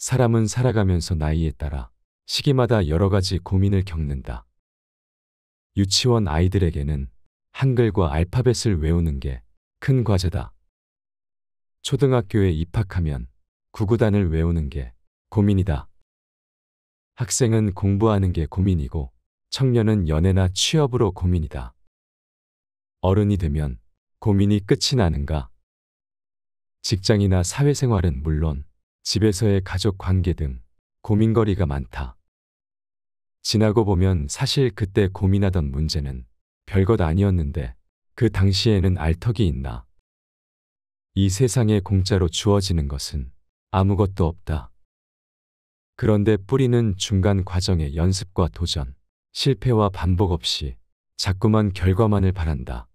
사람은 살아가면서 나이에 따라 시기마다 여러 가지 고민을 겪는다. 유치원 아이들에게는 한글과 알파벳을 외우는 게 큰 과제다. 초등학교에 입학하면 구구단을 외우는 게 고민이다. 학생은 공부하는 게 고민이고 청년은 연애나 취업으로 고민이다. 어른이 되면 고민이 끝이 나는가? 직장이나 사회생활은 물론 집에서의 가족 관계 등 고민거리가 많다. 지나고 보면 사실 그때 고민하던 문제는 별것 아니었는데 그 당시에는 알턱이 있나? 이 세상에 공짜로 주어지는 것은 아무것도 없다. 그런데 뿌리는 중간 과정의 연습과 도전, 실패와 반복 없이 자꾸만 결과만을 바란다.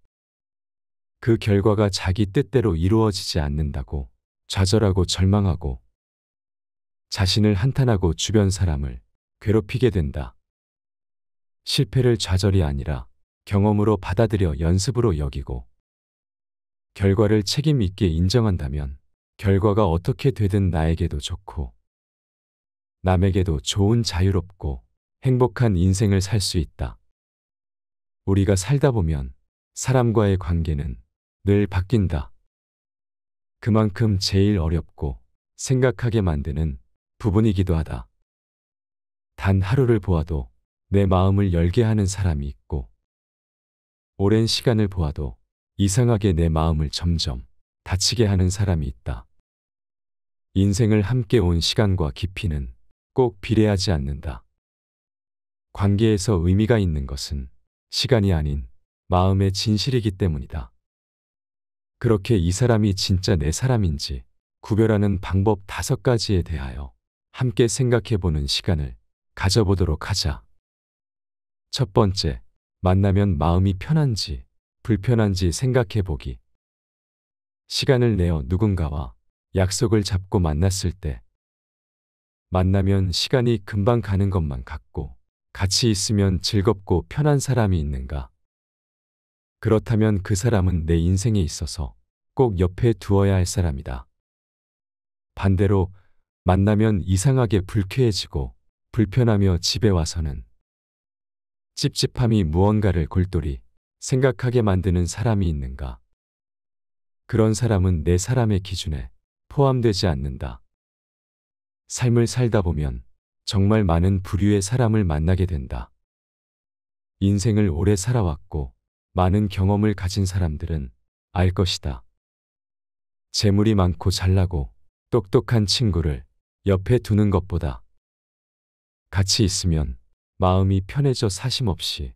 그 결과가 자기 뜻대로 이루어지지 않는다고 좌절하고 절망하고 자신을 한탄하고 주변 사람을 괴롭히게 된다. 실패를 좌절이 아니라 경험으로 받아들여 연습으로 여기고 결과를 책임 있게 인정한다면 결과가 어떻게 되든 나에게도 좋고 남에게도 좋은 자유롭고 행복한 인생을 살 수 있다. 우리가 살다 보면 사람과의 관계는 늘 바뀐다. 그만큼 제일 어렵고 생각하게 만드는 부분이기도 하다. 단 하루를 보아도 내 마음을 열게 하는 사람이 있고 오랜 시간을 보아도 이상하게 내 마음을 점점 다치게 하는 사람이 있다. 인생을 함께 온 시간과 깊이는 꼭 비례하지 않는다. 관계에서 의미가 있는 것은 시간이 아닌 마음의 진실이기 때문이다. 그렇게 이 사람이 진짜 내 사람인지 구별하는 방법 5가지에 대하여 함께 생각해보는 시간을 가져보도록 하자. 첫 번째, 만나면 마음이 편한지 불편한지 생각해보기. 시간을 내어 누군가와 약속을 잡고 만났을 때 만나면 시간이 금방 가는 것만 같고 같이 있으면 즐겁고 편한 사람이 있는가? 그렇다면 그 사람은 내 인생에 있어서 꼭 옆에 두어야 할 사람이다. 반대로 만나면 이상하게 불쾌해지고 불편하며 집에 와서는 찝찝함이 무언가를 골똘히 생각하게 만드는 사람이 있는가? 그런 사람은 내 사람의 기준에 포함되지 않는다. 삶을 살다 보면 정말 많은 부류의 사람을 만나게 된다. 인생을 오래 살아왔고 많은 경험을 가진 사람들은 알 것이다. 재물이 많고 잘나고 똑똑한 친구를 옆에 두는 것보다 같이 있으면 마음이 편해져 사심 없이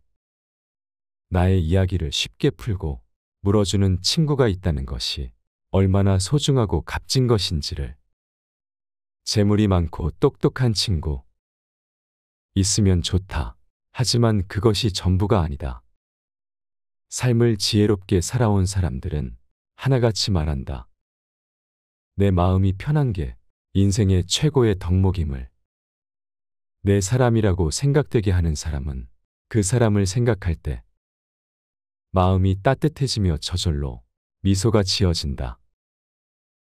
나의 이야기를 쉽게 풀고 물어주는 친구가 있다는 것이 얼마나 소중하고 값진 것인지를. 재물이 많고 똑똑한 친구 있으면 좋다. 하지만 그것이 전부가 아니다. 삶을 지혜롭게 살아온 사람들은 하나같이 말한다. 내 마음이 편한 게 인생의 최고의 덕목임을. 내 사람이라고 생각되게 하는 사람은 그 사람을 생각할 때 마음이 따뜻해지며 저절로 미소가 지어진다.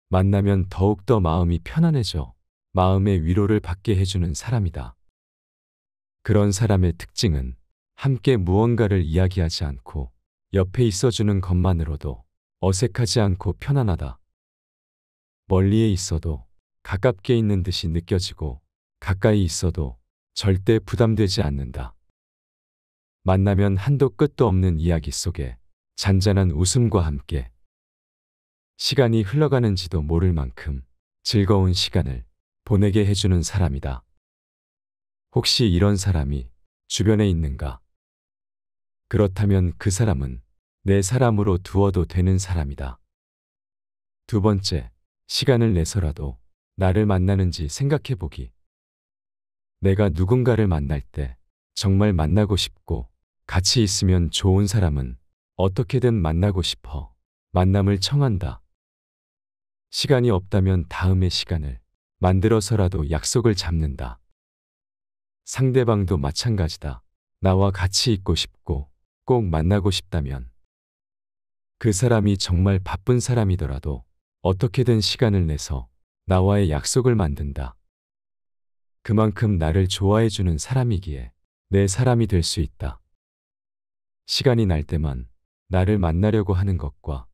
만나면 더욱더 마음이 편안해져 마음의 위로를 받게 해주는 사람이다. 그런 사람의 특징은 함께 무언가를 이야기하지 않고 옆에 있어주는 것만으로도 어색하지 않고 편안하다. 멀리에 있어도 가깝게 있는 듯이 느껴지고 가까이 있어도 절대 부담되지 않는다. 만나면 한도 끝도 없는 이야기 속에 잔잔한 웃음과 함께 시간이 흘러가는지도 모를 만큼 즐거운 시간을 보내게 해주는 사람이다. 혹시 이런 사람이 주변에 있는가? 그렇다면 그 사람은 내 사람으로 두어도 되는 사람이다. 두 번째, 시간을 내서라도 나를 만나는지 생각해보기. 내가 누군가를 만날 때 정말 만나고 싶고 같이 있으면 좋은 사람은 어떻게든 만나고 싶어 만남을 청한다. 시간이 없다면 다음의 시간을 만들어서라도 약속을 잡는다. 상대방도 마찬가지다. 나와 같이 있고 싶고 꼭 만나고 싶다면 그 사람이 정말 바쁜 사람이더라도 어떻게든 시간을 내서 나와의 약속을 만든다. 그만큼 나를 좋아해주는 사람이기에 내 사람이 될 수 있다. 시간이 날 때만 나를 만나려고 하는 것과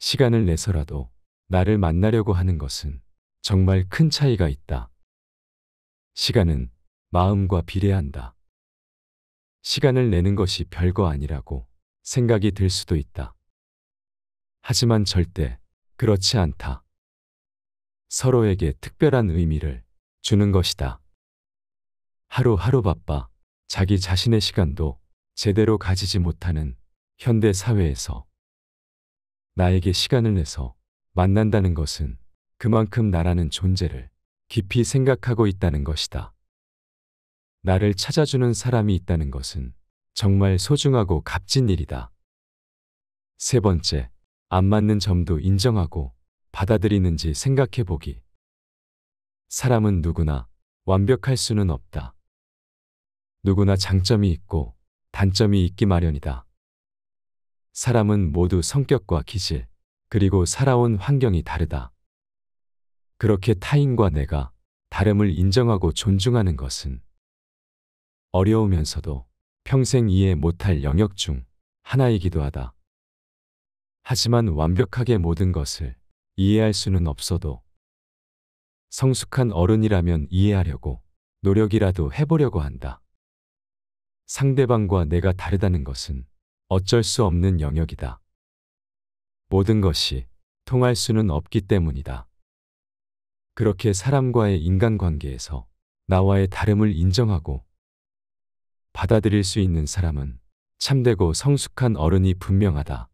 시간을 내서라도 나를 만나려고 하는 것은 정말 큰 차이가 있다. 시간은 마음과 비례한다. 시간을 내는 것이 별거 아니라고 생각이 들 수도 있다. 하지만 절대 그렇지 않다. 서로에게 특별한 의미를 주는 것이다. 하루하루 바빠 자기 자신의 시간도 제대로 가지지 못하는 현대 사회에서 나에게 시간을 내서 만난다는 것은 그만큼 나라는 존재를 깊이 생각하고 있다는 것이다. 나를 찾아주는 사람이 있다는 것은 정말 소중하고 값진 일이다. 세 번째, 안 맞는 점도 인정하고 받아들이는지 생각해보기. 사람은 누구나 완벽할 수는 없다. 누구나 장점이 있고 단점이 있기 마련이다. 사람은 모두 성격과 기질, 그리고 살아온 환경이 다르다. 그렇게 타인과 내가 다름을 인정하고 존중하는 것은 어려우면서도 평생 이해 못할 영역 중 하나이기도 하다. 하지만 완벽하게 모든 것을 이해할 수는 없어도 성숙한 어른이라면 이해하려고 노력이라도 해보려고 한다. 상대방과 내가 다르다는 것은 어쩔 수 없는 영역이다. 모든 것이 통할 수는 없기 때문이다. 그렇게 사람과의 인간관계에서 나와의 다름을 인정하고 받아들일 수 있는 사람은 참되고 성숙한 어른이 분명하다.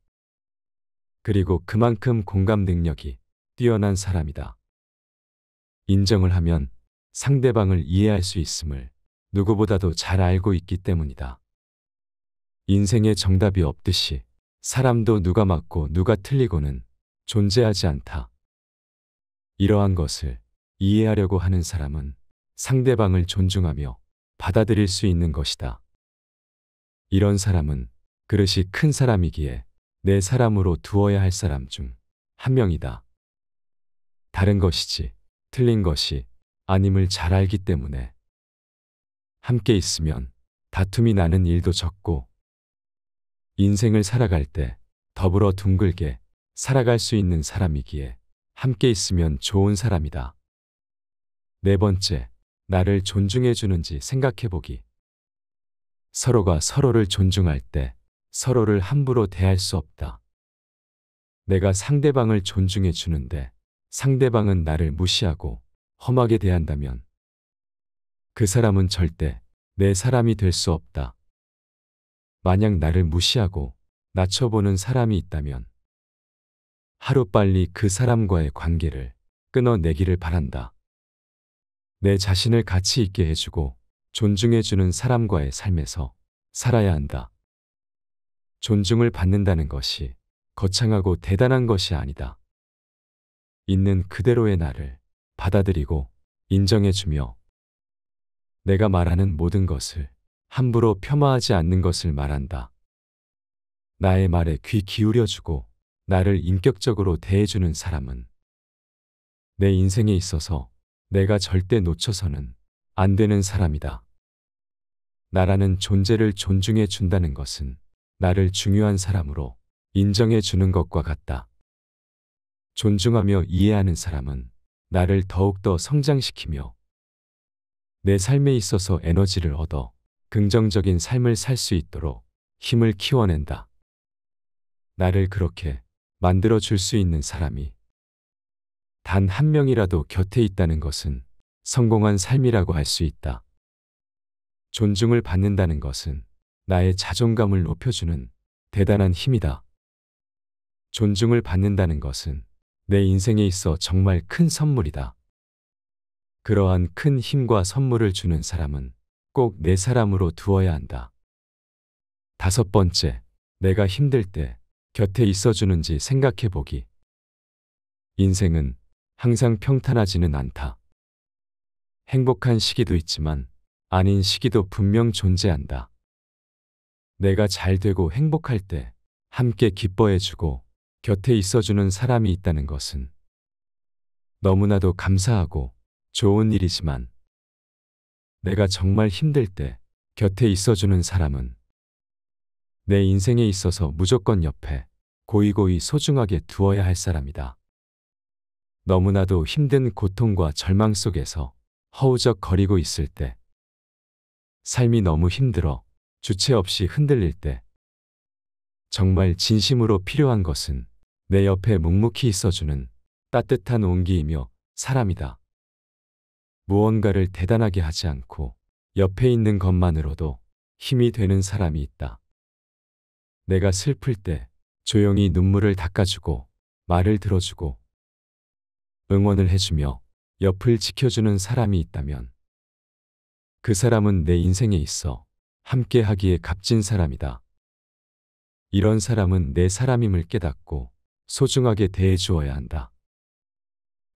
그리고 그만큼 공감 능력이 뛰어난 사람이다. 인정을 하면 상대방을 이해할 수 있음을 누구보다도 잘 알고 있기 때문이다. 인생에 정답이 없듯이 사람도 누가 맞고 누가 틀리고는 존재하지 않다. 이러한 것을 이해하려고 하는 사람은 상대방을 존중하며 받아들일 수 있는 것이다. 이런 사람은 그릇이 큰 사람이기에 내 사람으로 두어야 할 사람 중 한 명이다. 다른 것이지 틀린 것이 아님을 잘 알기 때문에 함께 있으면 다툼이 나는 일도 적고 인생을 살아갈 때 더불어 둥글게 살아갈 수 있는 사람이기에 함께 있으면 좋은 사람이다. 네 번째, 나를 존중해주는지 생각해보기. 서로가 서로를 존중할 때 서로를 함부로 대할 수 없다. 내가 상대방을 존중해주는데 상대방은 나를 무시하고 험하게 대한다면 그 사람은 절대 내 사람이 될 수 없다. 만약 나를 무시하고 낮춰보는 사람이 있다면 하루빨리 그 사람과의 관계를 끊어내기를 바란다. 내 자신을 가치 있게 해주고 존중해주는 사람과의 삶에서 살아야 한다. 존중을 받는다는 것이 거창하고 대단한 것이 아니다. 있는 그대로의 나를 받아들이고 인정해주며 내가 말하는 모든 것을 함부로 폄하하지 않는 것을 말한다. 나의 말에 귀 기울여주고 나를 인격적으로 대해주는 사람은 내 인생에 있어서 내가 절대 놓쳐서는 안 되는 사람이다. 나라는 존재를 존중해 준다는 것은 나를 중요한 사람으로 인정해 주는 것과 같다. 존중하며 이해하는 사람은 나를 더욱더 성장시키며 내 삶에 있어서 에너지를 얻어 긍정적인 삶을 살 수 있도록 힘을 키워낸다. 나를 그렇게 만들어줄 수 있는 사람이 단 한 명이라도 곁에 있다는 것은 성공한 삶이라고 할 수 있다. 존중을 받는다는 것은 나의 자존감을 높여주는 대단한 힘이다. 존중을 받는다는 것은 내 인생에 있어 정말 큰 선물이다. 그러한 큰 힘과 선물을 주는 사람은 꼭 내 사람으로 두어야 한다. 다섯 번째, 내가 힘들 때 곁에 있어주는지 생각해보기. 인생은 항상 평탄하지는 않다. 행복한 시기도 있지만 아닌 시기도 분명 존재한다. 내가 잘 되고 행복할 때 함께 기뻐해주고 곁에 있어주는 사람이 있다는 것은 너무나도 감사하고 좋은 일이지만 내가 정말 힘들 때 곁에 있어주는 사람은 내 인생에 있어서 무조건 옆에 고이고이 소중하게 두어야 할 사람이다. 너무나도 힘든 고통과 절망 속에서 허우적거리고 있을 때, 삶이 너무 힘들어 주체 없이 흔들릴 때, 정말 진심으로 필요한 것은 내 옆에 묵묵히 있어주는 따뜻한 온기이며 사람이다. 무언가를 대단하게 하지 않고 옆에 있는 것만으로도 힘이 되는 사람이 있다. 내가 슬플 때 조용히 눈물을 닦아주고 말을 들어주고 응원을 해주며 옆을 지켜주는 사람이 있다면 그 사람은 내 인생에 있어 함께하기에 값진 사람이다. 이런 사람은 내 사람임을 깨닫고 소중하게 대해주어야 한다.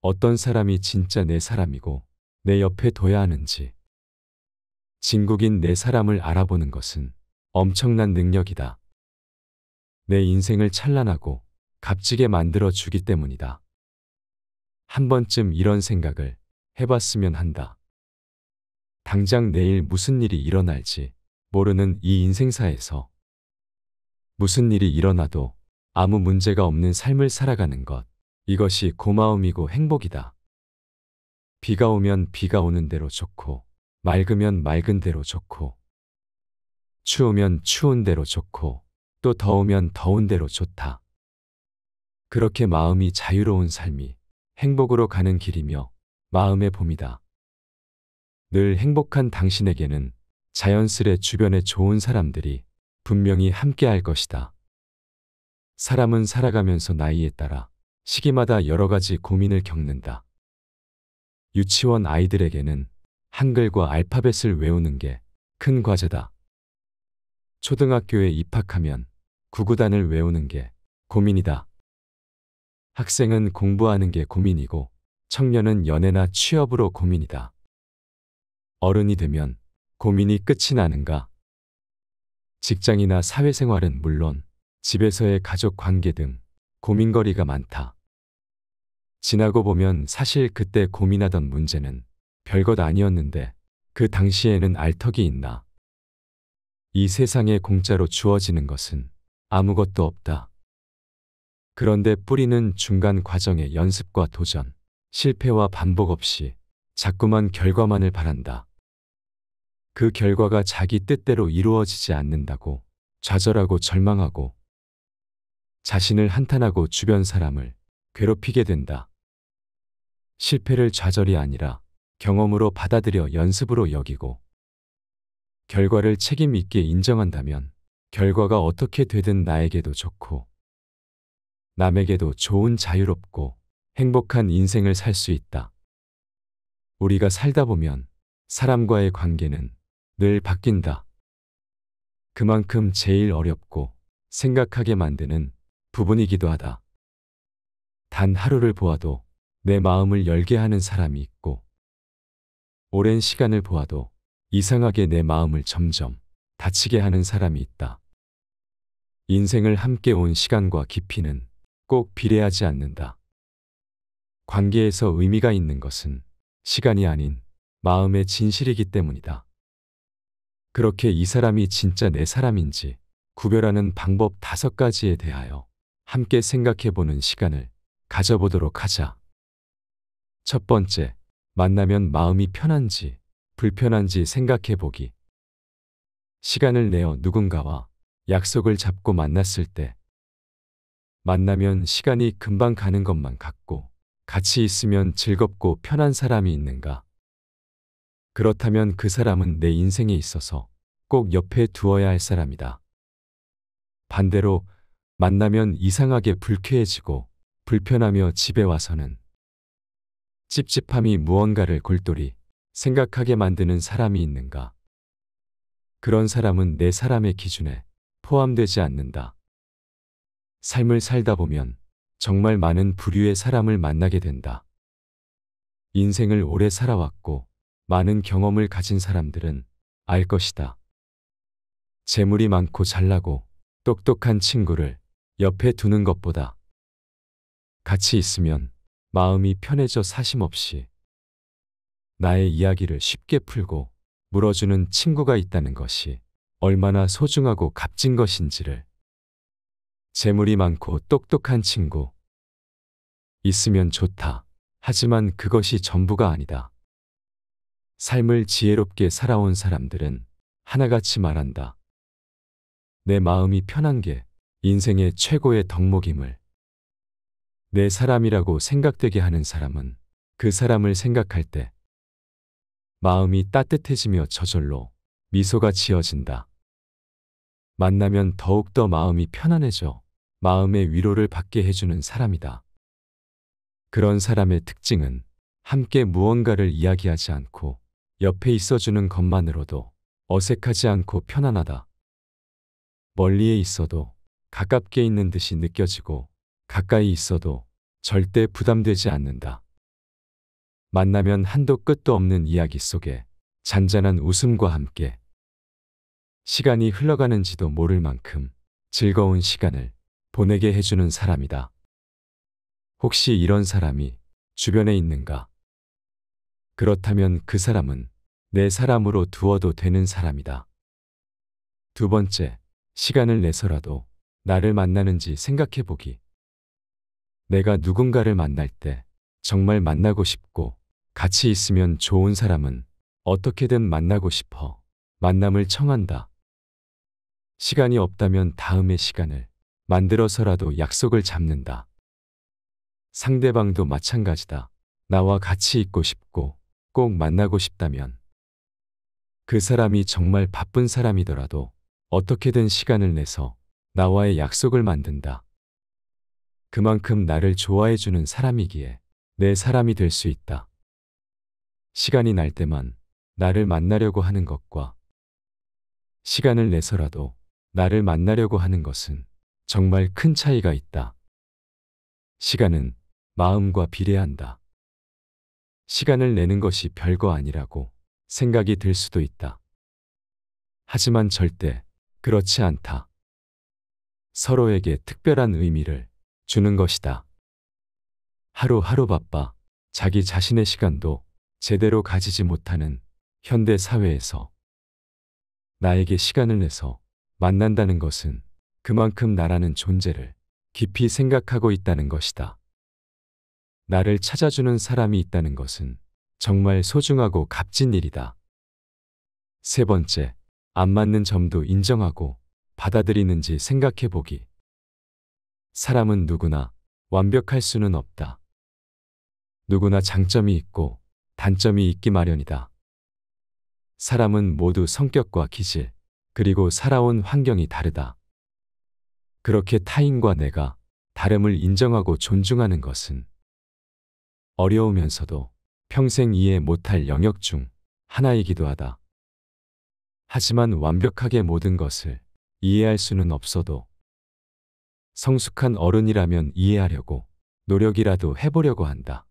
어떤 사람이 진짜 내 사람이고 내 옆에 둬야 하는지 진국인 내 사람을 알아보는 것은 엄청난 능력이다. 내 인생을 찬란하고 값지게 만들어 주기 때문이다. 한 번쯤 이런 생각을 해봤으면 한다. 당장 내일 무슨 일이 일어날지 모르는 이 인생사에서 무슨 일이 일어나도 아무 문제가 없는 삶을 살아가는 것, 이것이 고마움이고 행복이다. 비가 오면 비가 오는 대로 좋고, 맑으면 맑은 대로 좋고, 추우면 추운 대로 좋고, 또 더우면 더운 대로 좋다. 그렇게 마음이 자유로운 삶이 행복으로 가는 길이며 마음의 봄이다. 늘 행복한 당신에게는 자연스레 주변의 좋은 사람들이 분명히 함께할 것이다. 사람은 살아가면서 나이에 따라 시기마다 여러 가지 고민을 겪는다. 유치원 아이들에게는 한글과 알파벳을 외우는 게 큰 과제다. 초등학교에 입학하면 구구단을 외우는 게 고민이다. 학생은 공부하는 게 고민이고 청년은 연애나 취업으로 고민이다. 어른이 되면 고민이 끝이 나는가? 직장이나 사회생활은 물론 집에서의 가족 관계 등 고민거리가 많다. 지나고 보면 사실 그때 고민하던 문제는 별것 아니었는데 그 당시에는 알턱이 있나? 이 세상에 공짜로 주어지는 것은 아무것도 없다. 그런데 뿌리는 중간 과정의 연습과 도전, 실패와 반복 없이 자꾸만 결과만을 바란다. 그 결과가 자기 뜻대로 이루어지지 않는다고 좌절하고 절망하고 자신을 한탄하고 주변 사람을 괴롭히게 된다. 실패를 좌절이 아니라 경험으로 받아들여 연습으로 여기고 결과를 책임 있게 인정한다면 결과가 어떻게 되든 나에게도 좋고 남에게도 좋은 자유롭고 행복한 인생을 살 수 있다. 우리가 살다 보면 사람과의 관계는 늘 바뀐다. 그만큼 제일 어렵고 생각하게 만드는 부분이기도 하다. 단 하루를 보아도 내 마음을 열게 하는 사람이 있고 오랜 시간을 보아도 이상하게 내 마음을 점점 다치게 하는 사람이 있다. 인생을 함께 온 시간과 깊이는 꼭 비례하지 않는다. 관계에서 의미가 있는 것은 시간이 아닌 마음의 진실이기 때문이다. 그렇게 이 사람이 진짜 내 사람인지 구별하는 방법 5가지에 대하여 함께 생각해보는 시간을 가져보도록 하자. 첫 번째, 만나면 마음이 편한지 불편한지 생각해보기. 시간을 내어 누군가와 약속을 잡고 만났을 때 만나면 시간이 금방 가는 것만 같고 같이 있으면 즐겁고 편한 사람이 있는가? 그렇다면 그 사람은 내 인생에 있어서 꼭 옆에 두어야 할 사람이다. 반대로 만나면 이상하게 불쾌해지고 불편하며 집에 와서는 찝찝함이 무언가를 골똘히 생각하게 만드는 사람이 있는가? 그런 사람은 내 사람의 기준에 포함되지 않는다. 삶을 살다 보면 정말 많은 부류의 사람을 만나게 된다. 인생을 오래 살아왔고 많은 경험을 가진 사람들은 알 것이다. 재물이 많고 잘나고 똑똑한 친구를 옆에 두는 것보다 같이 있으면 마음이 편해져 사심 없이 나의 이야기를 쉽게 풀고 물어주는 친구가 있다는 것이 얼마나 소중하고 값진 것인지를. 재물이 많고 똑똑한 친구. 있으면 좋다. 하지만 그것이 전부가 아니다. 삶을 지혜롭게 살아온 사람들은 하나같이 말한다. 내 마음이 편한 게 인생의 최고의 덕목임을. 내 사람이라고 생각되게 하는 사람은 그 사람을 생각할 때 마음이 따뜻해지며 저절로 미소가 지어진다. 만나면 더욱더 마음이 편안해져 마음의 위로를 받게 해주는 사람이다. 그런 사람의 특징은 함께 무언가를 이야기하지 않고 옆에 있어주는 것만으로도 어색하지 않고 편안하다. 멀리에 있어도 가깝게 있는 듯이 느껴지고 가까이 있어도 절대 부담되지 않는다. 만나면 한도 끝도 없는 이야기 속에 잔잔한 웃음과 함께 시간이 흘러가는지도 모를 만큼 즐거운 시간을 보내게 해주는 사람이다. 혹시 이런 사람이 주변에 있는가? 그렇다면 그 사람은 내 사람으로 두어도 되는 사람이다. 두 번째, 시간을 내서라도 나를 만나는지 생각해보기. 내가 누군가를 만날 때 정말 만나고 싶고 같이 있으면 좋은 사람은 어떻게든 만나고 싶어 만남을 청한다. 시간이 없다면 다음의 시간을 만들어서라도 약속을 잡는다. 상대방도 마찬가지다. 나와 같이 있고 싶고 꼭 만나고 싶다면 그 사람이 정말 바쁜 사람이더라도 어떻게든 시간을 내서 나와의 약속을 만든다. 그만큼 나를 좋아해주는 사람이기에 내 사람이 될 수 있다. 시간이 날 때만 나를 만나려고 하는 것과 시간을 내서라도 나를 만나려고 하는 것은 정말 큰 차이가 있다. 시간은 마음과 비례한다. 시간을 내는 것이 별거 아니라고 생각이 들 수도 있다. 하지만 절대 그렇지 않다. 서로에게 특별한 의미를 주는 것이다. 하루하루 바빠 자기 자신의 시간도 제대로 가지지 못하는 현대 사회에서 나에게 시간을 내서 만난다는 것은 그만큼 나라는 존재를 깊이 생각하고 있다는 것이다. 나를 찾아주는 사람이 있다는 것은 정말 소중하고 값진 일이다. 세 번째, 안 맞는 점도 인정하고 받아들이는지 생각해보기. 사람은 누구나 완벽할 수는 없다. 누구나 장점이 있고 단점이 있기 마련이다. 사람은 모두 성격과 기질, 그리고 살아온 환경이 다르다. 그렇게 타인과 내가 다름을 인정하고 존중하는 것은 어려우면서도 평생 이해 못할 영역 중 하나이기도 하다. 하지만 완벽하게 모든 것을 이해할 수는 없어도 성숙한 어른이라면 이해하려고 노력이라도 해보려고 한다.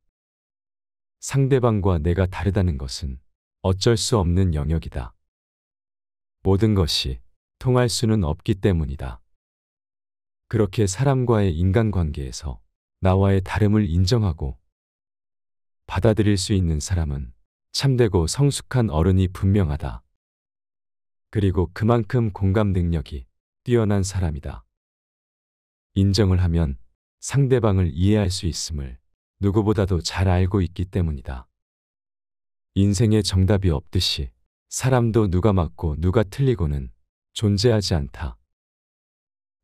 상대방과 내가 다르다는 것은 어쩔 수 없는 영역이다. 모든 것이 통할 수는 없기 때문이다. 그렇게 사람과의 인간관계에서 나와의 다름을 인정하고 받아들일 수 있는 사람은 참되고 성숙한 어른이 분명하다. 그리고 그만큼 공감 능력이 뛰어난 사람이다. 인정을 하면 상대방을 이해할 수 있음을 누구보다도 잘 알고 있기 때문이다. 인생에 정답이 없듯이 사람도 누가 맞고 누가 틀리고는 존재하지 않다.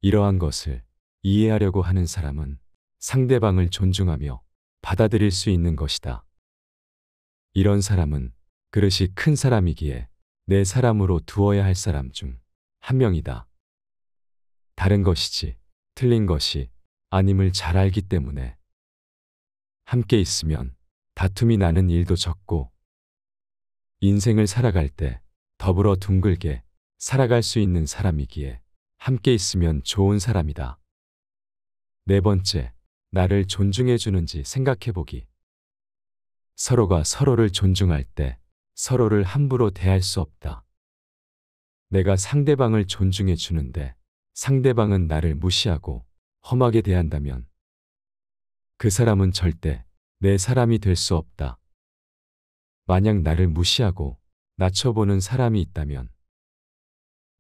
이러한 것을 이해하려고 하는 사람은 상대방을 존중하며 받아들일 수 있는 것이다. 이런 사람은 그릇이 큰 사람이기에 내 사람으로 두어야 할 사람 중 한 명이다. 다른 것이지 틀린 것이 아님을 잘 알기 때문에 함께 있으면 다툼이 나는 일도 적고 인생을 살아갈 때 더불어 둥글게 살아갈 수 있는 사람이기에 함께 있으면 좋은 사람이다. 네 번째, 나를 존중해 주는지 생각해보기. 서로가 서로를 존중할 때 서로를 함부로 대할 수 없다. 내가 상대방을 존중해 주는데 상대방은 나를 무시하고 험하게 대한다면 그 사람은 절대 내 사람이 될 수 없다. 만약 나를 무시하고 낮춰보는 사람이 있다면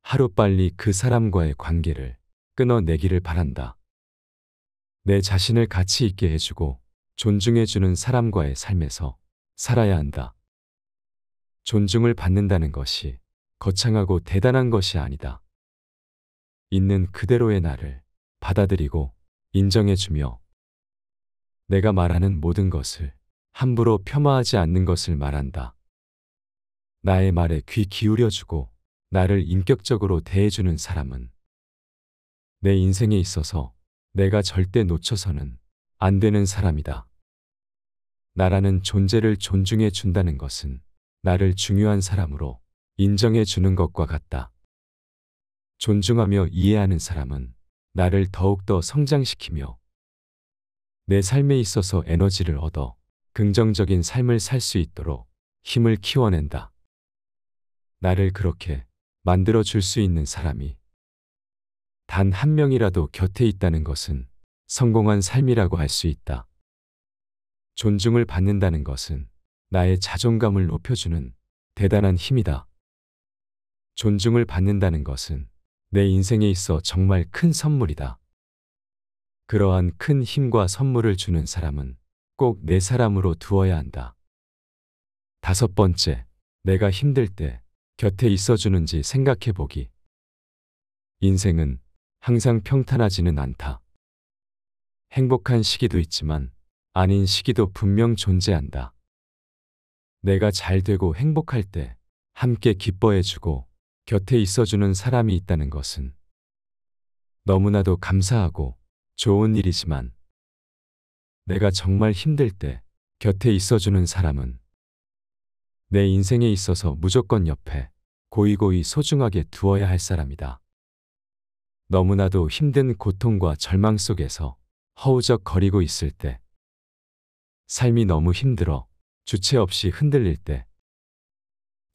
하루빨리 그 사람과의 관계를 끊어내기를 바란다. 내 자신을 가치 있게 해주고 존중해주는 사람과의 삶에서 살아야 한다. 존중을 받는다는 것이 거창하고 대단한 것이 아니다. 있는 그대로의 나를 받아들이고 인정해주며 내가 말하는 모든 것을 함부로 폄하하지 않는 것을 말한다. 나의 말에 귀 기울여주고 나를 인격적으로 대해주는 사람은 내 인생에 있어서 내가 절대 놓쳐서는 안 되는 사람이다. 나라는 존재를 존중해 준다는 것은 나를 중요한 사람으로 인정해 주는 것과 같다. 존중하며 이해하는 사람은 나를 더욱더 성장시키며 내 삶에 있어서 에너지를 얻어 긍정적인 삶을 살 수 있도록 힘을 키워낸다. 나를 그렇게 만들어 줄 수 있는 사람이 단 한 명이라도 곁에 있다는 것은 성공한 삶이라고 할 수 있다. 존중을 받는다는 것은 나의 자존감을 높여주는 대단한 힘이다. 존중을 받는다는 것은 내 인생에 있어 정말 큰 선물이다. 그러한 큰 힘과 선물을 주는 사람은 꼭 내 사람으로 두어야 한다. 5번째, 내가 힘들 때 곁에 있어주는지 생각해보기. 인생은 항상 평탄하지는 않다. 행복한 시기도 있지만 아닌 시기도 분명 존재한다. 내가 잘 되고 행복할 때 함께 기뻐해주고 곁에 있어주는 사람이 있다는 것은 너무나도 감사하고 좋은 일이지만 내가 정말 힘들 때 곁에 있어주는 사람은 내 인생에 있어서 무조건 옆에 고이고이 소중하게 두어야 할 사람이다. 너무나도 힘든 고통과 절망 속에서 허우적거리고 있을 때, 삶이 너무 힘들어 주체 없이 흔들릴 때,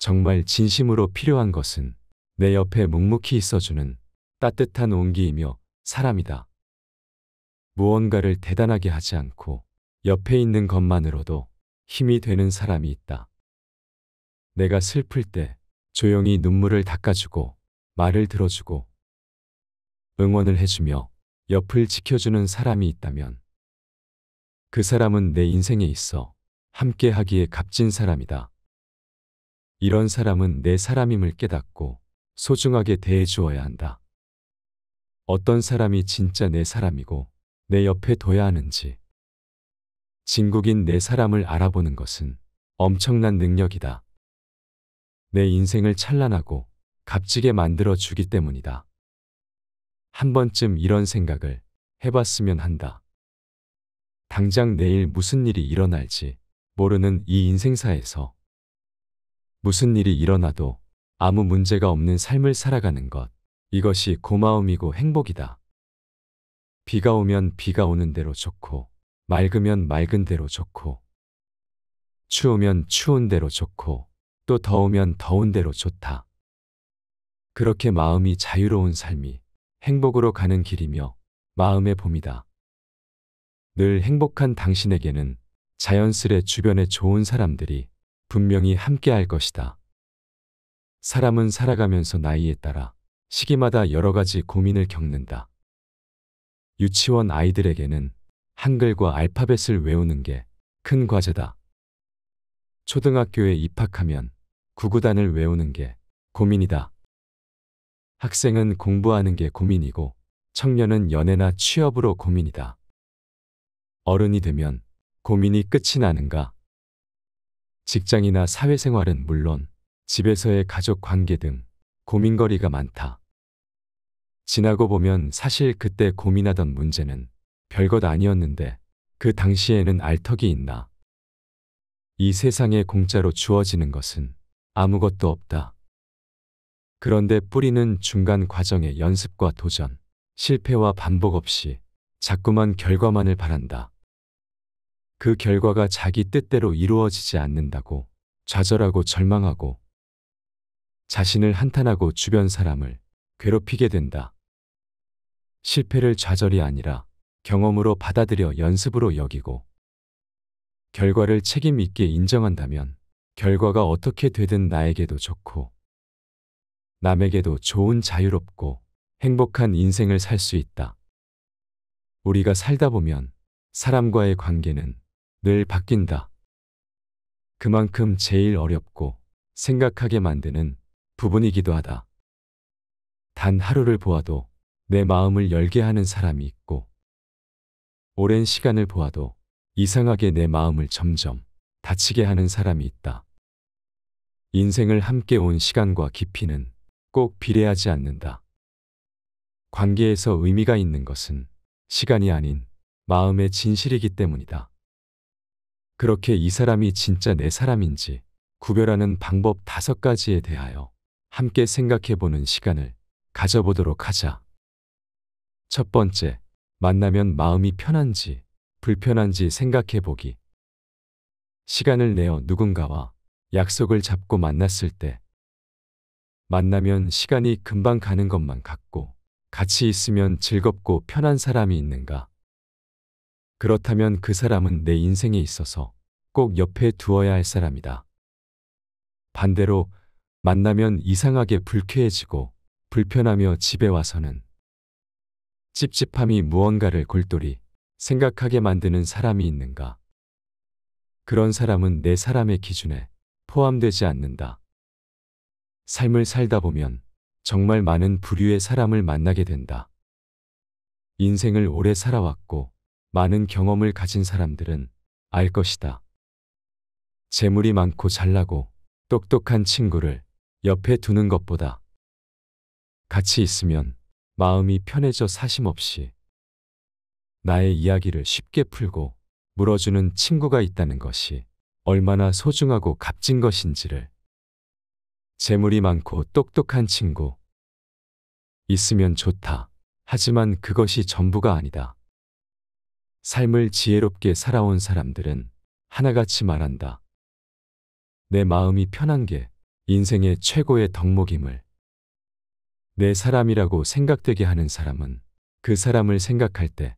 정말 진심으로 필요한 것은 내 옆에 묵묵히 있어주는 따뜻한 온기이며 사람이다. 무언가를 대단하게 하지 않고 옆에 있는 것만으로도 힘이 되는 사람이 있다. 내가 슬플 때 조용히 눈물을 닦아주고 말을 들어주고 응원을 해주며 옆을 지켜주는 사람이 있다면 그 사람은 내 인생에 있어 함께하기에 값진 사람이다. 이런 사람은 내 사람임을 깨닫고 소중하게 대해주어야 한다. 어떤 사람이 진짜 내 사람이고 내 옆에 둬야 하는지 진국인 내 사람을 알아보는 것은 엄청난 능력이다. 내 인생을 찬란하고 값지게 만들어 주기 때문이다. 한 번쯤 이런 생각을 해봤으면 한다. 당장 내일 무슨 일이 일어날지 모르는 이 인생사에서 무슨 일이 일어나도 아무 문제가 없는 삶을 살아가는 것, 이것이 고마움이고 행복이다. 비가 오면 비가 오는 대로 좋고, 맑으면 맑은 대로 좋고, 추우면 추운 대로 좋고, 또 더우면 더운 대로 좋다. 그렇게 마음이 자유로운 삶이 행복으로 가는 길이며 마음의 봄이다. 늘 행복한 당신에게는 자연스레 주변의 좋은 사람들이 분명히 함께할 것이다. 사람은 살아가면서 나이에 따라 시기마다 여러 가지 고민을 겪는다. 유치원 아이들에게는 한글과 알파벳을 외우는 게 큰 과제다. 초등학교에 입학하면 구구단을 외우는 게 고민이다. 학생은 공부하는 게 고민이고 청년은 연애나 취업으로 고민이다. 어른이 되면 고민이 끝이 나는가? 직장이나 사회생활은 물론 집에서의 가족 관계 등 고민거리가 많다. 지나고 보면 사실 그때 고민하던 문제는 별것 아니었는데 그 당시에는 알턱이 있나? 이 세상에 공짜로 주어지는 것은 아무것도 없다. 그런데 뿌리는 중간 과정의 연습과 도전, 실패와 반복 없이 자꾸만 결과만을 바란다. 그 결과가 자기 뜻대로 이루어지지 않는다고 좌절하고 절망하고 자신을 한탄하고 주변 사람을 괴롭히게 된다. 실패를 좌절이 아니라 경험으로 받아들여 연습으로 여기고 결과를 책임 있게 인정한다면 결과가 어떻게 되든 나에게도 좋고 남에게도 좋은 자유롭고 행복한 인생을 살 수 있다. 우리가 살다 보면 사람과의 관계는 늘 바뀐다. 그만큼 제일 어렵고 생각하게 만드는 부분이기도 하다. 단 하루를 보아도 내 마음을 열게 하는 사람이 있고 오랜 시간을 보아도 이상하게 내 마음을 점점 다치게 하는 사람이 있다. 인생을 함께 온 시간과 깊이는 꼭 비례하지 않는다. 관계에서 의미가 있는 것은 시간이 아닌 마음의 진실이기 때문이다. 그렇게 이 사람이 진짜 내 사람인지 구별하는 방법 5가지에 대하여 함께 생각해보는 시간을 가져보도록 하자. 첫 번째, 만나면 마음이 편한지 불편한지 생각해보기. 시간을 내어 누군가와 약속을 잡고 만났을 때 만나면 시간이 금방 가는 것만 같고 같이 있으면 즐겁고 편한 사람이 있는가? 그렇다면 그 사람은 내 인생에 있어서 꼭 옆에 두어야 할 사람이다. 반대로 만나면 이상하게 불쾌해지고 불편하며 집에 와서는 찝찝함이 무언가를 골똘히 생각하게 만드는 사람이 있는가? 그런 사람은 내 사람의 기준에 포함되지 않는다. 삶을 살다 보면 정말 많은 부류의 사람을 만나게 된다. 인생을 오래 살아왔고 많은 경험을 가진 사람들은 알 것이다. 재물이 많고 잘나고 똑똑한 친구를 옆에 두는 것보다 같이 있으면 마음이 편해져 사심없이 나의 이야기를 쉽게 풀고 물어주는 친구가 있다는 것이 얼마나 소중하고 값진 것인지를. 재물이 많고 똑똑한 친구 있으면 좋다. 하지만 그것이 전부가 아니다. 삶을 지혜롭게 살아온 사람들은 하나같이 말한다. 내 마음이 편한 게 인생의 최고의 덕목임을. 내 사람이라고 생각되게 하는 사람은 그 사람을 생각할 때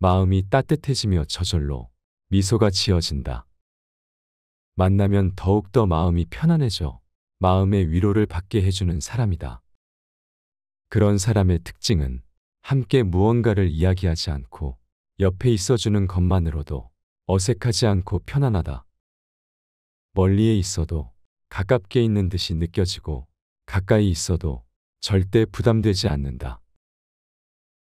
마음이 따뜻해지며 저절로 미소가 지어진다. 만나면 더욱더 마음이 편안해져 마음의 위로를 받게 해주는 사람이다. 그런 사람의 특징은 함께 무언가를 이야기하지 않고 옆에 있어주는 것만으로도 어색하지 않고 편안하다. 멀리에 있어도 가깝게 있는 듯이 느껴지고 가까이 있어도 절대 부담되지 않는다.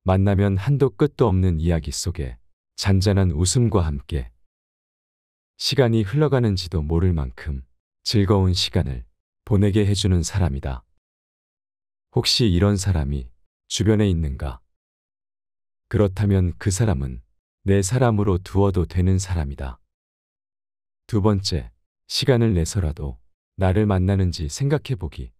만나면 한도 끝도 없는 이야기 속에 잔잔한 웃음과 함께 시간이 흘러가는지도 모를 만큼 즐거운 시간을 보내게 해주는 사람이다. 혹시 이런 사람이 주변에 있는가? 그렇다면 그 사람은 내 사람으로 두어도 되는 사람이다. 두 번째, 시간을 내서라도 나를 만나는지 생각해보기.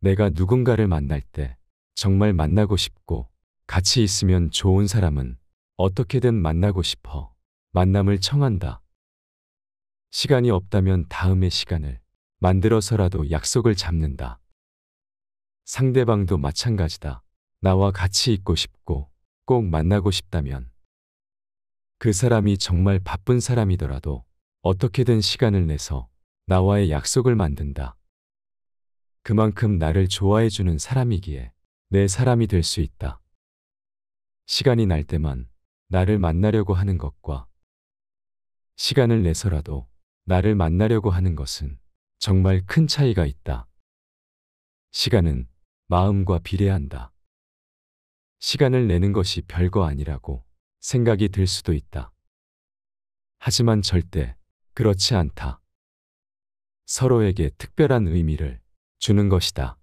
내가 누군가를 만날 때 정말 만나고 싶고 같이 있으면 좋은 사람은 어떻게든 만나고 싶어 만남을 청한다. 시간이 없다면 다음의 시간을 만들어서라도 약속을 잡는다. 상대방도 마찬가지다. 나와 같이 있고 싶고 꼭 만나고 싶다면 그 사람이 정말 바쁜 사람이더라도 어떻게든 시간을 내서 나와의 약속을 만든다. 그만큼 나를 좋아해주는 사람이기에 내 사람이 될 수 있다. 시간이 날 때만 나를 만나려고 하는 것과 시간을 내서라도 나를 만나려고 하는 것은 정말 큰 차이가 있다. 시간은 마음과 비례한다. 시간을 내는 것이 별거 아니라고 생각이 들 수도 있다. 하지만 절대 그렇지 않다. 서로에게 특별한 의미를 주는 것이다.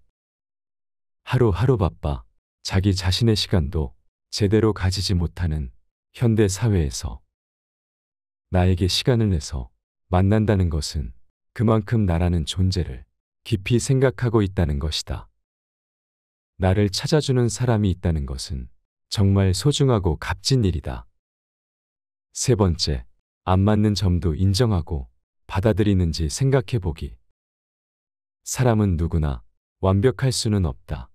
하루하루 바빠 자기 자신의 시간도 제대로 가지지 못하는 현대 사회에서 나에게 시간을 내서 만난다는 것은 그만큼 나라는 존재를 깊이 생각하고 있다는 것이다. 나를 찾아주는 사람이 있다는 것은 정말 소중하고 값진 일이다. 세 번째, 안 맞는 점도 인정하고 받아들이는지 생각해보기. 사람은 누구나 완벽할 수는 없다.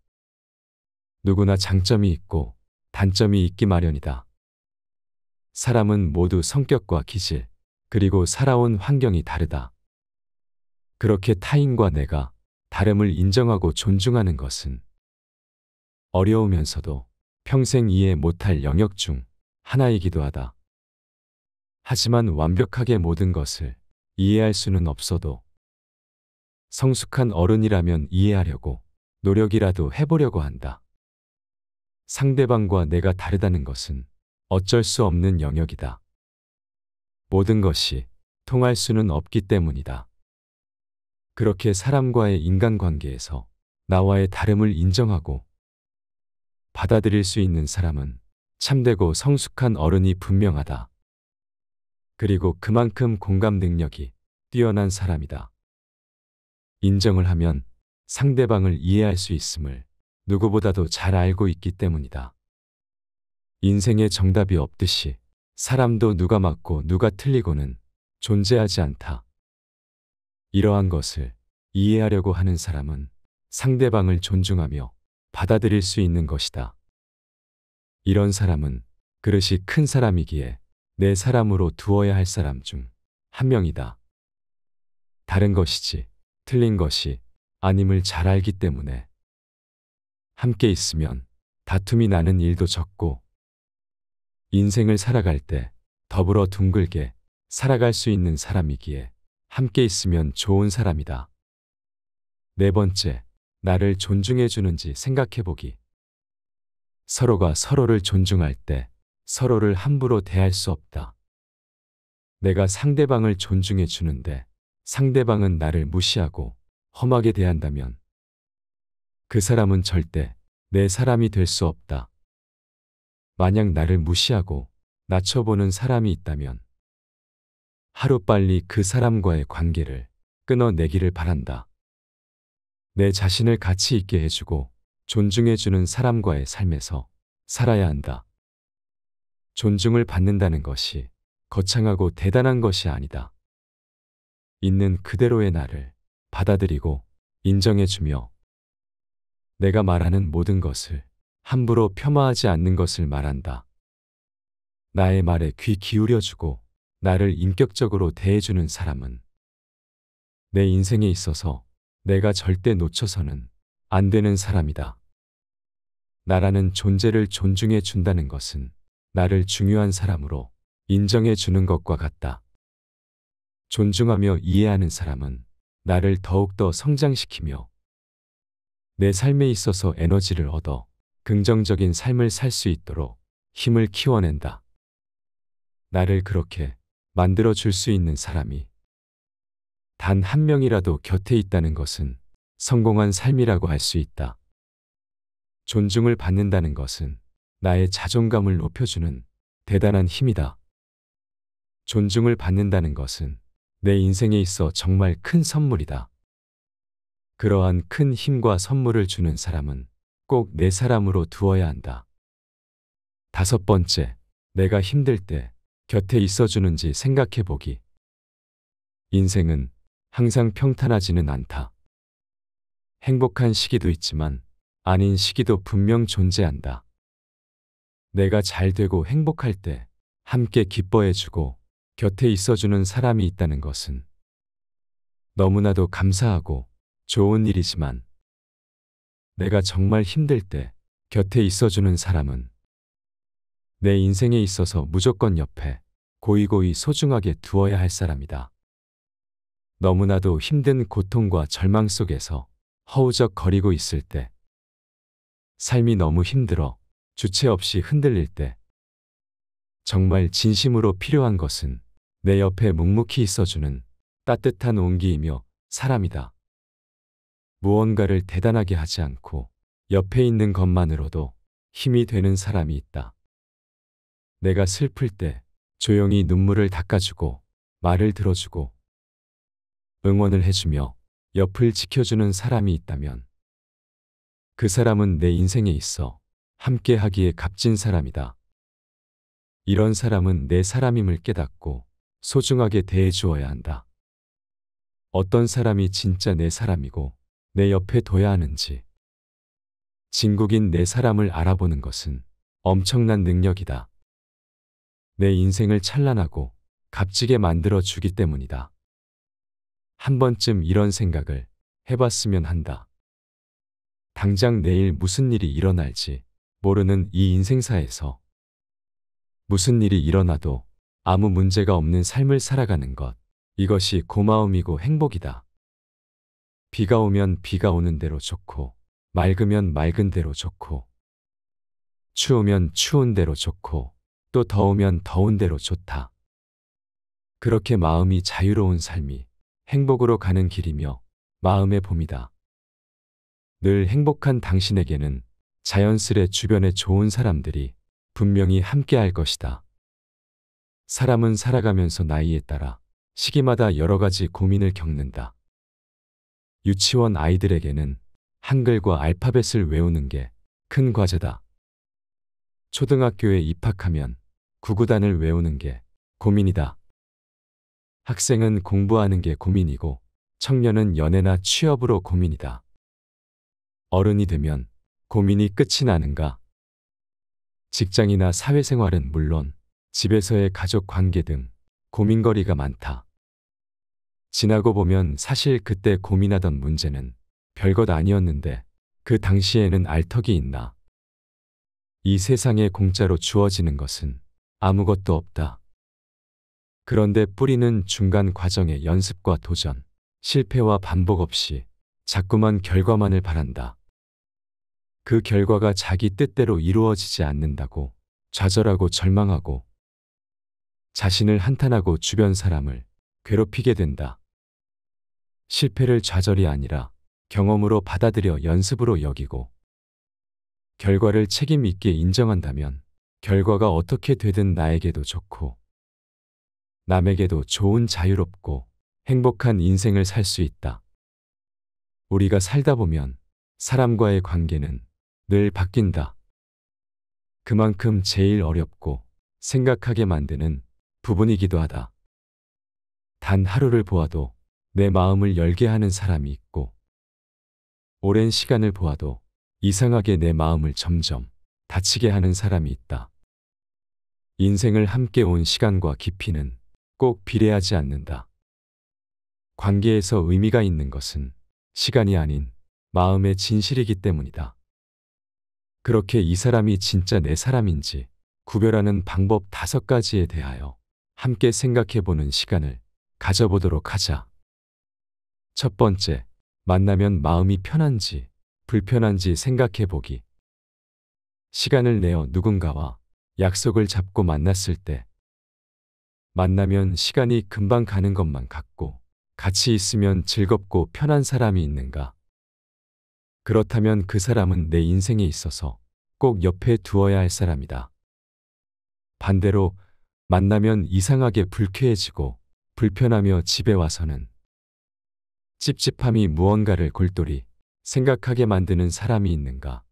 누구나 장점이 있고 단점이 있기 마련이다. 사람은 모두 성격과 기질, 그리고 살아온 환경이 다르다. 그렇게 타인과 내가 다름을 인정하고 존중하는 것은 어려우면서도 평생 이해 못할 영역 중 하나이기도 하다. 하지만 완벽하게 모든 것을 이해할 수는 없어도 성숙한 어른이라면 이해하려고 노력이라도 해보려고 한다. 상대방과 내가 다르다는 것은 어쩔 수 없는 영역이다. 모든 것이 통할 수는 없기 때문이다. 그렇게 사람과의 인간관계에서 나와의 다름을 인정하고 받아들일 수 있는 사람은 참되고 성숙한 어른이 분명하다. 그리고 그만큼 공감 능력이 뛰어난 사람이다. 인정을 하면 상대방을 이해할 수 있음을 누구보다도 잘 알고 있기 때문이다. 인생에 정답이 없듯이 사람도 누가 맞고 누가 틀리고는 존재하지 않다. 이러한 것을 이해하려고 하는 사람은 상대방을 존중하며 받아들일 수 있는 것이다. 이런 사람은 그릇이 큰 사람이기에 내 사람으로 두어야 할 사람 중 한 명이다. 다른 것이지 틀린 것이 아님을 잘 알기 때문에 함께 있으면 다툼이 나는 일도 적고 인생을 살아갈 때 더불어 둥글게 살아갈 수 있는 사람이기에 함께 있으면 좋은 사람이다. 네 번째, 나를 존중해주는지 생각해보기. 서로가 서로를 존중할 때 서로를 함부로 대할 수 없다. 내가 상대방을 존중해주는데 상대방은 나를 무시하고 험하게 대한다면 그 사람은 절대 내 사람이 될 수 없다. 만약 나를 무시하고 낮춰보는 사람이 있다면 하루빨리 그 사람과의 관계를 끊어내기를 바란다. 내 자신을 가치 있게 해주고 존중해주는 사람과의 삶에서 살아야 한다. 존중을 받는다는 것이 거창하고 대단한 것이 아니다. 있는 그대로의 나를 받아들이고 인정해주며 내가 말하는 모든 것을 함부로 폄하하지 않는 것을 말한다. 나의 말에 귀 기울여주고 나를 인격적으로 대해주는 사람은 내 인생에 있어서 내가 절대 놓쳐서는 안 되는 사람이다. 나라는 존재를 존중해 준다는 것은 나를 중요한 사람으로 인정해 주는 것과 같다. 존중하며 이해하는 사람은 나를 더욱더 성장시키며 내 삶에 있어서 에너지를 얻어 긍정적인 삶을 살 수 있도록 힘을 키워낸다. 나를 그렇게 만들어줄 수 있는 사람이 단 한 명이라도 곁에 있다는 것은 성공한 삶이라고 할 수 있다. 존중을 받는다는 것은 나의 자존감을 높여주는 대단한 힘이다. 존중을 받는다는 것은 내 인생에 있어 정말 큰 선물이다. 그러한 큰 힘과 선물을 주는 사람은 꼭 내 사람으로 두어야 한다. 다섯 번째, 내가 힘들 때 곁에 있어주는지 생각해보기. 인생은 항상 평탄하지는 않다. 행복한 시기도 있지만 아닌 시기도 분명 존재한다. 내가 잘 되고 행복할 때 함께 기뻐해주고 곁에 있어주는 사람이 있다는 것은 너무나도 감사하고 좋은 일이지만 내가 정말 힘들 때 곁에 있어주는 사람은 내 인생에 있어서 무조건 옆에 고이고이 소중하게 두어야 할 사람이다. 너무나도 힘든 고통과 절망 속에서 허우적거리고 있을 때, 삶이 너무 힘들어 주체 없이 흔들릴 때, 정말 진심으로 필요한 것은 내 옆에 묵묵히 있어주는 따뜻한 온기이며 사람이다. 무언가를 대단하게 하지 않고 옆에 있는 것만으로도 힘이 되는 사람이 있다. 내가 슬플 때 조용히 눈물을 닦아주고 말을 들어주고 응원을 해주며 옆을 지켜주는 사람이 있다면 그 사람은 내 인생에 있어 함께하기에 값진 사람이다. 이런 사람은 내 사람임을 깨닫고 소중하게 대해주어야 한다. 어떤 사람이 진짜 내 사람이고 내 옆에 둬야 하는지 진국인 내 사람을 알아보는 것은 엄청난 능력이다. 내 인생을 찬란하고 값지게 만들어 주기 때문이다. 한 번쯤 이런 생각을 해봤으면 한다. 당장 내일 무슨 일이 일어날지 모르는 이 인생사에서 무슨 일이 일어나도 아무 문제가 없는 삶을 살아가는 것, 이것이 고마움이고 행복이다. 비가 오면 비가 오는 대로 좋고, 맑으면 맑은 대로 좋고, 추우면 추운 대로 좋고, 또 더우면 더운 대로 좋다. 그렇게 마음이 자유로운 삶이 행복으로 가는 길이며 마음의 봄이다. 늘 행복한 당신에게는 자연스레 주변의 좋은 사람들이 분명히 함께할 것이다. 사람은 살아가면서 나이에 따라 시기마다 여러 가지 고민을 겪는다. 유치원 아이들에게는 한글과 알파벳을 외우는 게 큰 과제다. 초등학교에 입학하면 구구단을 외우는 게 고민이다. 학생은 공부하는 게 고민이고, 청년은 연애나 취업으로 고민이다. 어른이 되면 고민이 끝이 나는가? 직장이나 사회생활은 물론 집에서의 가족 관계 등 고민거리가 많다. 지나고 보면 사실 그때 고민하던 문제는 별것 아니었는데 그 당시에는 알턱이 있나? 이 세상에 공짜로 주어지는 것은 아무것도 없다. 그런데 뿌리는 중간 과정의 연습과 도전, 실패와 반복 없이 자꾸만 결과만을 바란다. 그 결과가 자기 뜻대로 이루어지지 않는다고 좌절하고 절망하고 자신을 한탄하고 주변 사람을 괴롭히게 된다. 실패를 좌절이 아니라 경험으로 받아들여 연습으로 여기고 결과를 책임 있게 인정한다면 결과가 어떻게 되든 나에게도 좋고 남에게도 좋은 자유롭고 행복한 인생을 살 수 있다. 우리가 살다 보면 사람과의 관계는 늘 바뀐다. 그만큼 제일 어렵고 생각하게 만드는 부분이기도 하다. 단 하루를 보아도 내 마음을 열게 하는 사람이 있고, 오랜 시간을 보아도 이상하게 내 마음을 점점 다치게 하는 사람이 있다. 인생을 함께 온 시간과 깊이는 꼭 비례하지 않는다. 관계에서 의미가 있는 것은 시간이 아닌 마음의 진실이기 때문이다. 그렇게 이 사람이 진짜 내 사람인지 구별하는 방법 5가지에 대하여 함께 생각해보는 시간을 가져보도록 하자. 첫 번째, 만나면 마음이 편한지 불편한지 생각해보기. 시간을 내어 누군가와 약속을 잡고 만났을 때 만나면 시간이 금방 가는 것만 같고 같이 있으면 즐겁고 편한 사람이 있는가? 그렇다면 그 사람은 내 인생에 있어서 꼭 옆에 두어야 할 사람이다. 반대로 만나면 이상하게 불쾌해지고 불편하며 집에 와서는 찝찝함이 무언가를 골똘히 생각하게 만드는 사람이 있는가?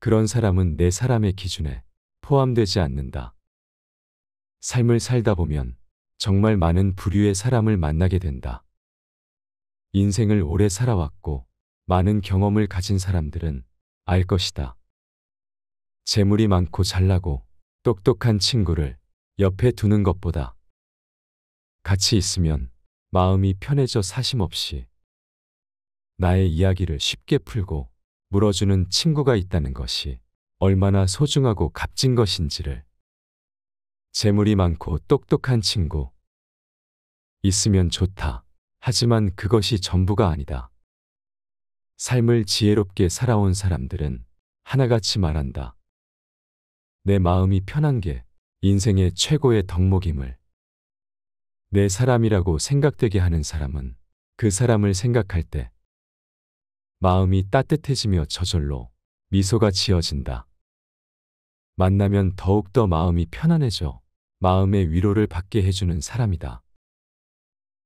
그런 사람은 내 사람의 기준에 포함되지 않는다. 삶을 살다 보면 정말 많은 부류의 사람을 만나게 된다. 인생을 오래 살아왔고 많은 경험을 가진 사람들은 알 것이다. 재물이 많고 잘나고 똑똑한 친구를 옆에 두는 것보다 같이 있으면 마음이 편해져 사심 없이 나의 이야기를 쉽게 풀고 물어주는 친구가 있다는 것이 얼마나 소중하고 값진 것인지를. 재물이 많고 똑똑한 친구 있으면 좋다. 하지만 그것이 전부가 아니다. 삶을 지혜롭게 살아온 사람들은 하나같이 말한다. 내 마음이 편한 게 인생의 최고의 덕목임을. 내 사람이라고 생각되게 하는 사람은 그 사람을 생각할 때 마음이 따뜻해지며 저절로 미소가 지어진다. 만나면 더욱더 마음이 편안해져 마음의 위로를 받게 해주는 사람이다.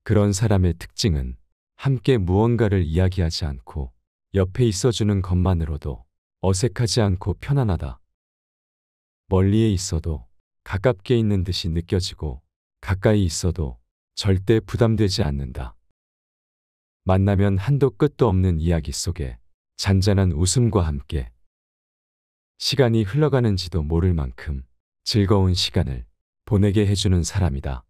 그런 사람의 특징은 함께 무언가를 이야기하지 않고 옆에 있어주는 것만으로도 어색하지 않고 편안하다. 멀리에 있어도 가깝게 있는 듯이 느껴지고 가까이 있어도 절대 부담되지 않는다. 만나면 한도 끝도 없는 이야기 속에 잔잔한 웃음과 함께 시간이 흘러가는지도 모를 만큼 즐거운 시간을 보내게 해주는 사람이다.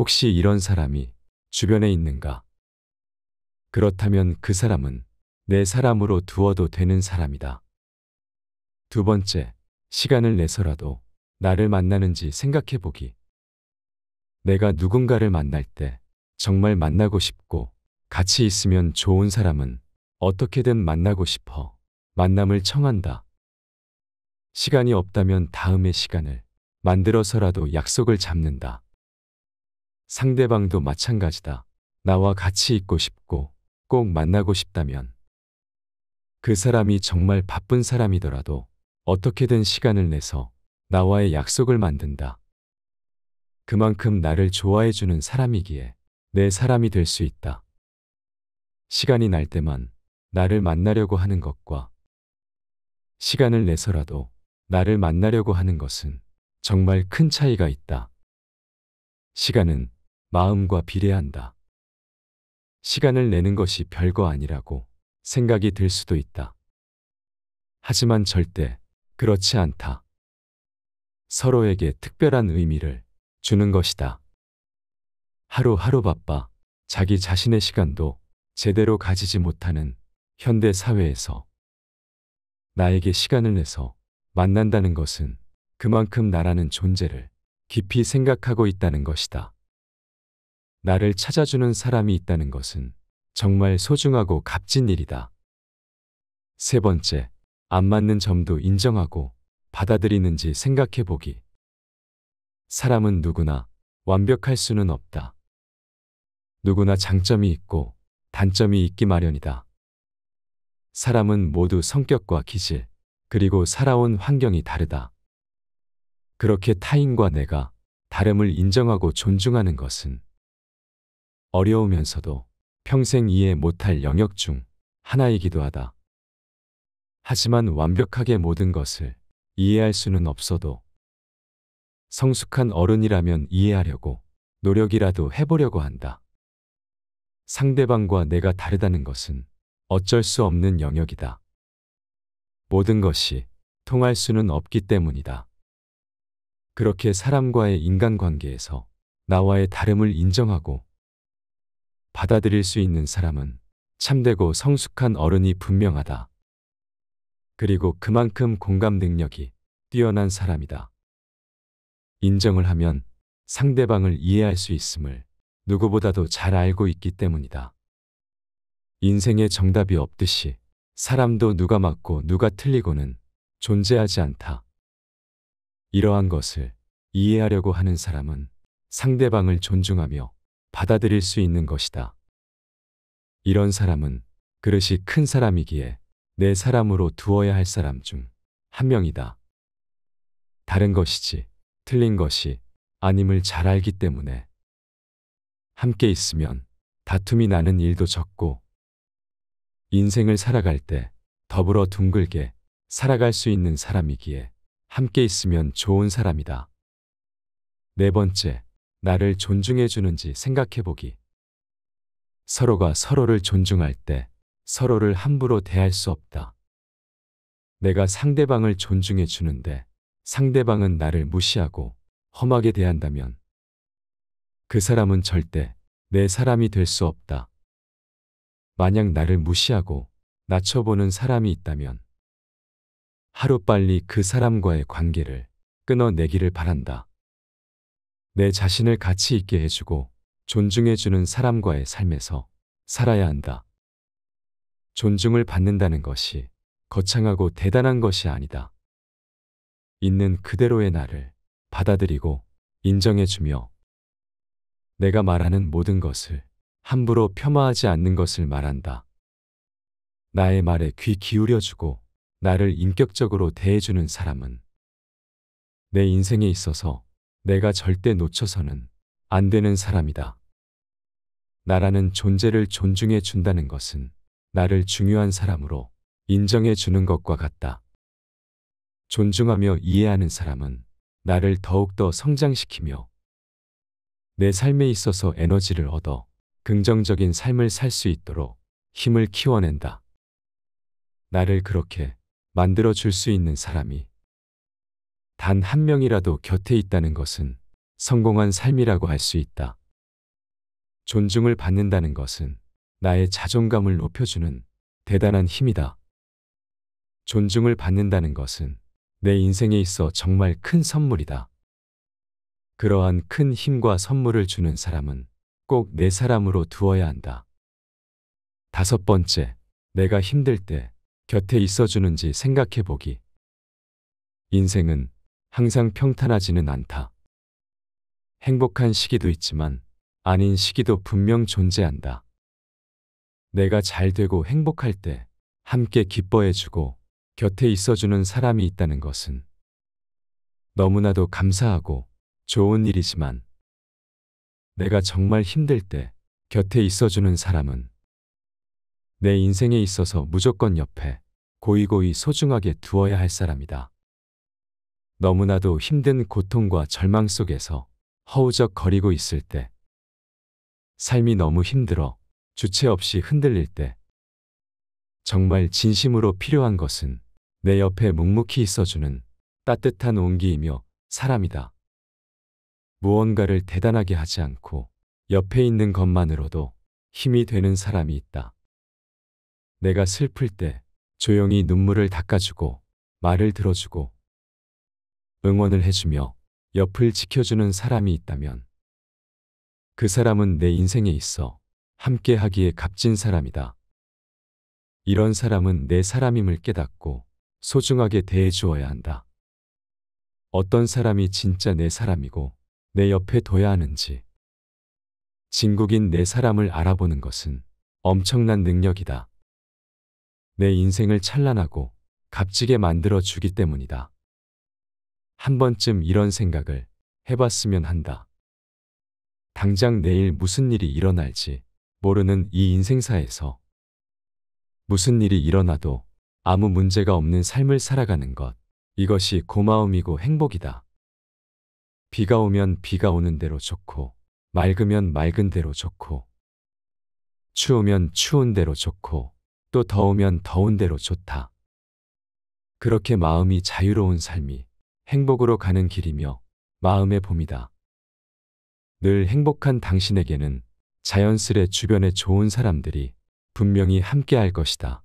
혹시 이런 사람이 주변에 있는가? 그렇다면 그 사람은 내 사람으로 두어도 되는 사람이다. 두 번째, 시간을 내서라도 나를 만나는지 생각해보기. 내가 누군가를 만날 때 정말 만나고 싶고 같이 있으면 좋은 사람은 어떻게든 만나고 싶어 만남을 청한다. 시간이 없다면 다음의 시간을 만들어서라도 약속을 잡는다. 상대방도 마찬가지다. 나와 같이 있고 싶고 꼭 만나고 싶다면 그 사람이 정말 바쁜 사람이더라도 어떻게든 시간을 내서 나와의 약속을 만든다. 그만큼 나를 좋아해주는 사람이기에 내 사람이 될 수 있다. 시간이 날 때만 나를 만나려고 하는 것과 시간을 내서라도 나를 만나려고 하는 것은 정말 큰 차이가 있다. 시간은 마음과 비례한다. 시간을 내는 것이 별거 아니라고 생각이 들 수도 있다. 하지만 절대 그렇지 않다. 서로에게 특별한 의미를 주는 것이다. 하루하루 바빠 자기 자신의 시간도 제대로 가지지 못하는 현대 사회에서 나에게 시간을 내서 만난다는 것은 그만큼 나라는 존재를 깊이 생각하고 있다는 것이다. 나를 찾아주는 사람이 있다는 것은 정말 소중하고 값진 일이다. 세 번째, 안 맞는 점도 인정하고 받아들이는지 생각해보기. 사람은 누구나 완벽할 수는 없다. 누구나 장점이 있고 단점이 있기 마련이다. 사람은 모두 성격과 기질, 그리고 살아온 환경이 다르다. 그렇게 타인과 내가 다름을 인정하고 존중하는 것은 어려우면서도 평생 이해 못할 영역 중 하나이기도 하다. 하지만 완벽하게 모든 것을 이해할 수는 없어도 성숙한 어른이라면 이해하려고 노력이라도 해보려고 한다. 상대방과 내가 다르다는 것은 어쩔 수 없는 영역이다. 모든 것이 통할 수는 없기 때문이다. 그렇게 사람과의 인간관계에서 나와의 다름을 인정하고 받아들일 수 있는 사람은 참되고 성숙한 어른이 분명하다. 그리고 그만큼 공감 능력이 뛰어난 사람이다. 인정을 하면 상대방을 이해할 수 있음을 누구보다도 잘 알고 있기 때문이다. 인생에 정답이 없듯이 사람도 누가 맞고 누가 틀리고는 존재하지 않다. 이러한 것을 이해하려고 하는 사람은 상대방을 존중하며 받아들일 수 있는 것이다. 이런 사람은 그릇이 큰 사람이기에 내 사람으로 두어야 할 사람 중 한 명이다. 다른 것이지 틀린 것이 아님을 잘 알기 때문에 함께 있으면 다툼이 나는 일도 적고 인생을 살아갈 때 더불어 둥글게 살아갈 수 있는 사람이기에 함께 있으면 좋은 사람이다. 네 번째, 나를 존중해 주는지 생각해 보기. 서로가 서로를 존중할 때 서로를 함부로 대할 수 없다. 내가 상대방을 존중해 주는데 상대방은 나를 무시하고 험하게 대한다면 그 사람은 절대 내 사람이 될 수 없다. 만약 나를 무시하고 낮춰보는 사람이 있다면 하루빨리 그 사람과의 관계를 끊어내기를 바란다. 내 자신을 가치 있게 해주고 존중해주는 사람과의 삶에서 살아야 한다. 존중을 받는다는 것이 거창하고 대단한 것이 아니다. 있는 그대로의 나를 받아들이고 인정해주며 내가 말하는 모든 것을 함부로 폄하하지 않는 것을 말한다. 나의 말에 귀 기울여주고 나를 인격적으로 대해주는 사람은 내 인생에 있어서 내가 절대 놓쳐서는 안 되는 사람이다. 나라는 존재를 존중해 준다는 것은 나를 중요한 사람으로 인정해 주는 것과 같다. 존중하며 이해하는 사람은 나를 더욱더 성장시키며 내 삶에 있어서 에너지를 얻어 긍정적인 삶을 살 수 있도록 힘을 키워낸다. 나를 그렇게 만들어 줄 수 있는 사람이 단 한 명이라도 곁에 있다는 것은 성공한 삶이라고 할 수 있다. 존중을 받는다는 것은 나의 자존감을 높여주는 대단한 힘이다. 존중을 받는다는 것은 내 인생에 있어 정말 큰 선물이다. 그러한 큰 힘과 선물을 주는 사람은 꼭 내 사람으로 두어야 한다. 5번째, 내가 힘들 때 곁에 있어주는지 생각해보기. 인생은 항상 평탄하지는 않다. 행복한 시기도 있지만 아닌 시기도 분명 존재한다. 내가 잘 되고 행복할 때 함께 기뻐해주고 곁에 있어주는 사람이 있다는 것은 너무나도 감사하고 좋은 일이지만 내가 정말 힘들 때 곁에 있어주는 사람은 내 인생에 있어서 무조건 옆에 고이고이 소중하게 두어야 할 사람이다. 너무나도 힘든 고통과 절망 속에서 허우적거리고 있을 때, 삶이 너무 힘들어 주체 없이 흔들릴 때, 정말 진심으로 필요한 것은 내 옆에 묵묵히 있어주는 따뜻한 온기이며 사람이다. 무언가를 대단하게 하지 않고 옆에 있는 것만으로도 힘이 되는 사람이 있다. 내가 슬플 때 조용히 눈물을 닦아주고 말을 들어주고 응원을 해주며 옆을 지켜주는 사람이 있다면 그 사람은 내 인생에 있어 함께하기에 값진 사람이다. 이런 사람은 내 사람임을 깨닫고 소중하게 대해주어야 한다. 어떤 사람이 진짜 내 사람이고 내 옆에 둬야 하는지 진국인 내 사람을 알아보는 것은 엄청난 능력이다. 내 인생을 찬란하고 값지게 만들어 주기 때문이다. 한 번쯤 이런 생각을 해봤으면 한다. 당장 내일 무슨 일이 일어날지 모르는 이 인생사에서 무슨 일이 일어나도 아무 문제가 없는 삶을 살아가는 것, 이것이 고마움이고 행복이다. 비가 오면 비가 오는 대로 좋고, 맑으면 맑은 대로 좋고, 추우면 추운 대로 좋고, 또 더우면 더운 대로 좋다. 그렇게 마음이 자유로운 삶이 행복으로 가는 길이며 마음의 봄이다. 늘 행복한 당신에게는 자연스레 주변의 좋은 사람들이 분명히 함께할 것이다.